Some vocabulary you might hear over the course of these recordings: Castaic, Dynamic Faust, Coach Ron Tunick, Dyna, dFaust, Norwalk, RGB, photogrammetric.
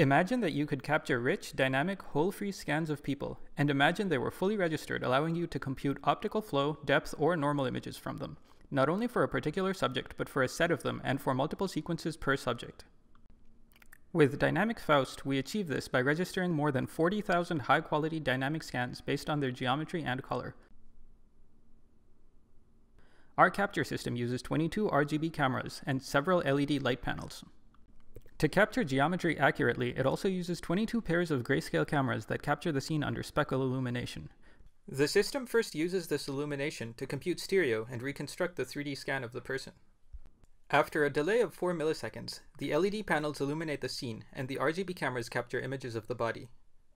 Imagine that you could capture rich, dynamic, hole-free scans of people, and imagine they were fully registered, allowing you to compute optical flow, depth, or normal images from them, not only for a particular subject, but for a set of them and for multiple sequences per subject. With Dynamic Faust, we achieve this by registering more than 40,000 high-quality dynamic scans based on their geometry and color. Our capture system uses 22 RGB cameras and several LED light panels. To capture geometry accurately, it also uses 22 pairs of grayscale cameras that capture the scene under speckle illumination. The system first uses this illumination to compute stereo and reconstruct the 3D scan of the person. After a delay of 4 milliseconds, the LED panels illuminate the scene and the RGB cameras capture images of the body.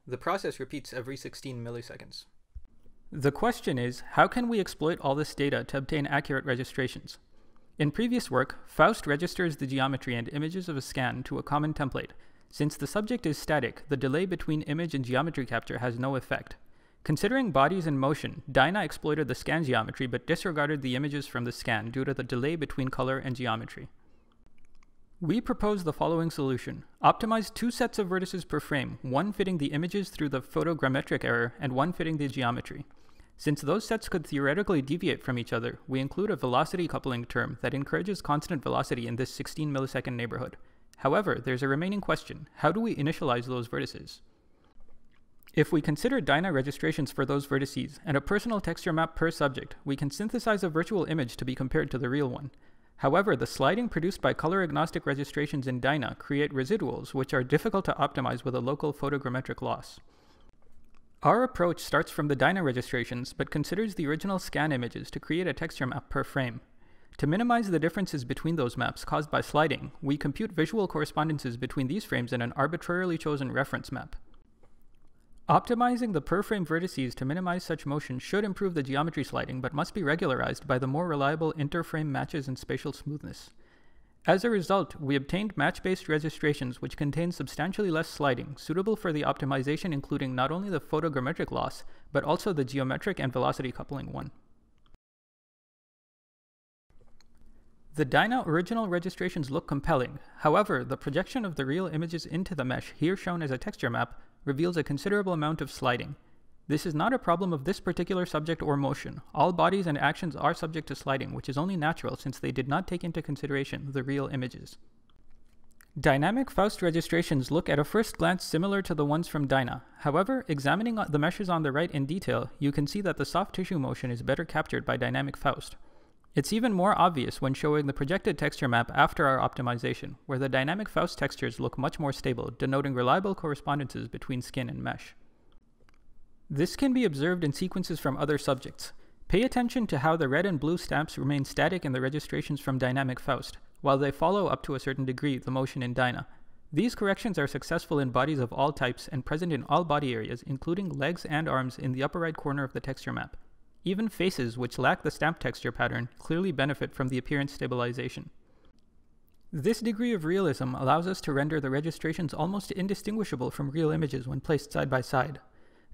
The process repeats every 16 milliseconds. The question is, how can we exploit all this data to obtain accurate registrations? In previous work, Faust registers the geometry and images of a scan to a common template. Since the subject is static, the delay between image and geometry capture has no effect. Considering bodies in motion, Dyna exploited the scan geometry but disregarded the images from the scan due to the delay between color and geometry. We propose the following solution. Optimize 2 sets of vertices per frame, one fitting the images through the photogrammetric error and one fitting the geometry. Since those sets could theoretically deviate from each other, we include a velocity coupling term that encourages constant velocity in this 16 millisecond neighborhood. However, there's a remaining question: how do we initialize those vertices? If we consider Dyna registrations for those vertices and a personal texture map per subject, we can synthesize a virtual image to be compared to the real one. However, the sliding produced by color-agnostic registrations in Dyna create residuals which are difficult to optimize with a local photogrammetric loss. Our approach starts from the Dyna registrations, but considers the original scan images to create a texture map per frame. To minimize the differences between those maps caused by sliding, we compute visual correspondences between these frames in an arbitrarily chosen reference map. Optimizing the per-frame vertices to minimize such motion should improve the geometry sliding, but must be regularized by the more reliable inter-frame matches and spatial smoothness. As a result, we obtained match-based registrations which contain substantially less sliding, suitable for the optimization including not only the photogrammetric loss, but also the geometric and velocity coupling one. The Dyna original registrations look compelling. However, the projection of the real images into the mesh, here shown as a texture map, reveals a considerable amount of sliding. This is not a problem of this particular subject or motion. All bodies and actions are subject to sliding, which is only natural since they did not take into consideration the real images. Dynamic Faust registrations look at a first glance similar to the ones from Dyna. However, examining the meshes on the right in detail, you can see that the soft tissue motion is better captured by Dynamic Faust. It's even more obvious when showing the projected texture map after our optimization, where the Dynamic Faust textures look much more stable, denoting reliable correspondences between skin and mesh. This can be observed in sequences from other subjects. Pay attention to how the red and blue stamps remain static in the registrations from Dynamic Faust, while they follow up to a certain degree the motion in Dyna. These corrections are successful in bodies of all types and present in all body areas, including legs and arms in the upper right corner of the texture map. Even faces which lack the stamp texture pattern clearly benefit from the appearance stabilization. This degree of realism allows us to render the registrations almost indistinguishable from real images when placed side by side.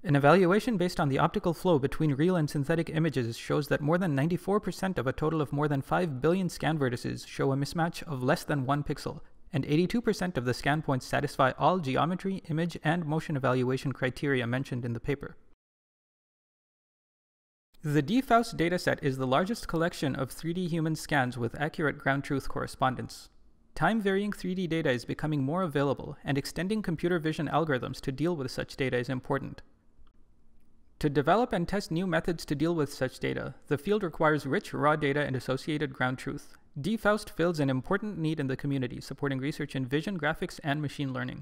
An evaluation based on the optical flow between real and synthetic images shows that more than 94% of a total of more than 5 billion scan vertices show a mismatch of less than 1 pixel, and 82% of the scan points satisfy all geometry, image, and motion evaluation criteria mentioned in the paper. The dFaust dataset is the largest collection of 3D human scans with accurate ground-truth correspondence. Time-varying 3D data is becoming more available, and extending computer vision algorithms to deal with such data is important. To develop and test new methods to deal with such data, the field requires rich, raw data and associated ground truth. dFaust fills an important need in the community, supporting research in vision, graphics, and machine learning.